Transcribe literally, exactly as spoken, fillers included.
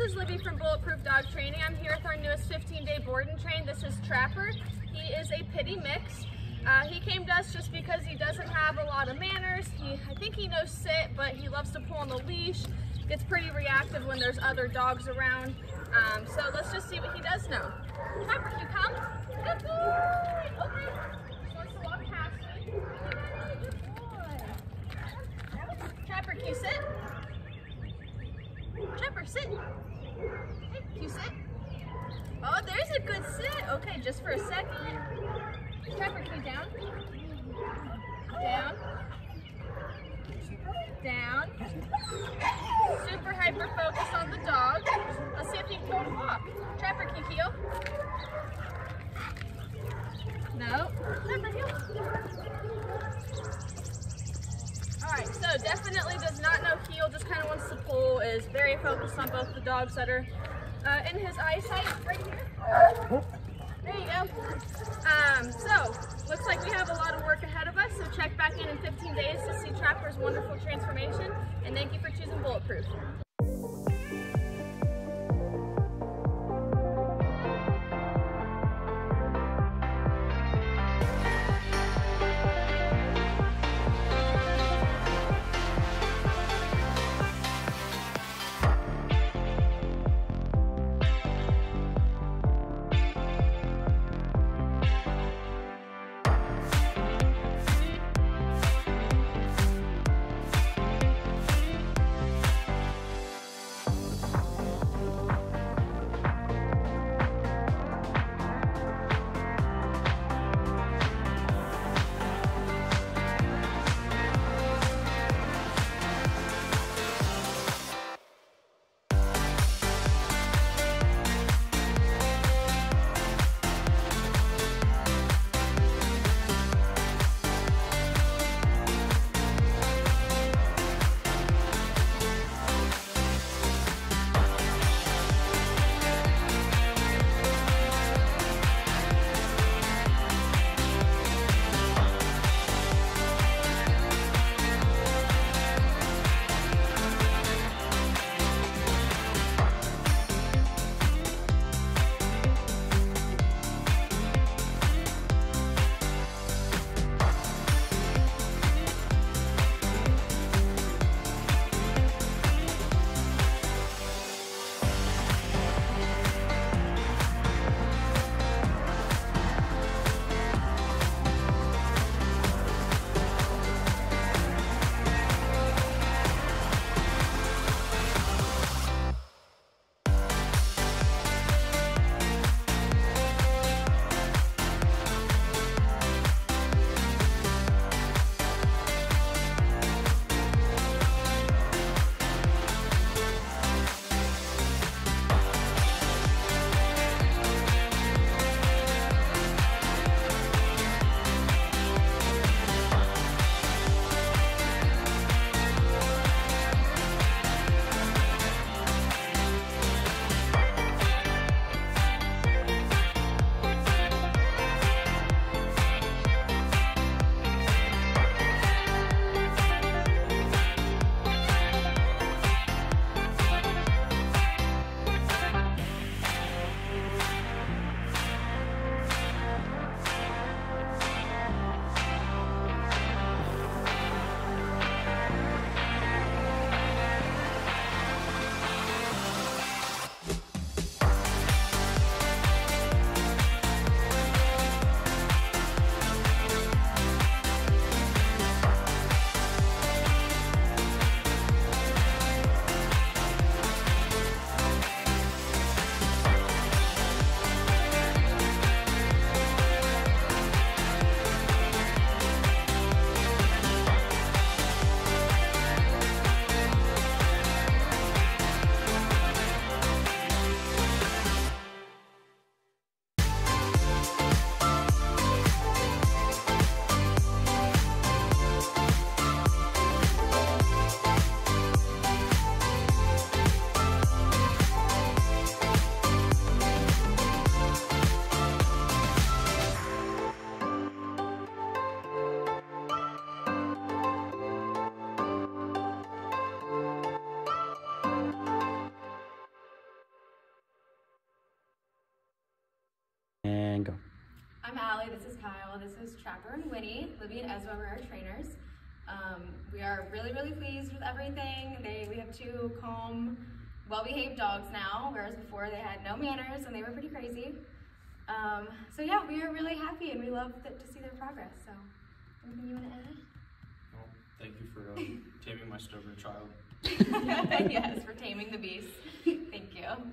This is Libby from Bulletproof Dog Training. I'm here with our newest fifteen day board and train. This is Trapper. He is a pitty mix. Uh, he came to us just because he doesn't have a lot of manners. He, I think he knows sit, but he loves to pull on the leash. Gets pretty reactive when there's other dogs around. Um, so let's just see what he does know. Trapper, you come? Good boy! Okay. He wants to walk past me. Good boy! Trapper, can you sit? Trapper, sit. Hey, can you sit? Oh, there's a good sit. Okay, just for a second. Trapper, can you down? Down. Down. Super hyper focused on the dog. Let's see if he can walk. Trapper, can you heel? No. Trapper, heel. Alright, so definitely does not know heel, just kind of wants to pull, is very focused on both the dogs that are uh, in his eyesight right here. There you go. Um, so, looks like we have a lot of work ahead of us, so check back in in fifteen days to see Trapper's wonderful transformation, and thank you for choosing Bulletproof. Mango. I'm Allie, this is Kyle, this is Trapper and Winnie. Libby and Ezra were our trainers. Um, we are really, really pleased with everything. They, we have two calm, well-behaved dogs now, whereas before they had no manners and they were pretty crazy. Um, so yeah, we are really happy and we love th to see their progress. So, anything you want to add? Well, thank you for uh, taming my stubborn child. Yes, for taming the beast. Thank you.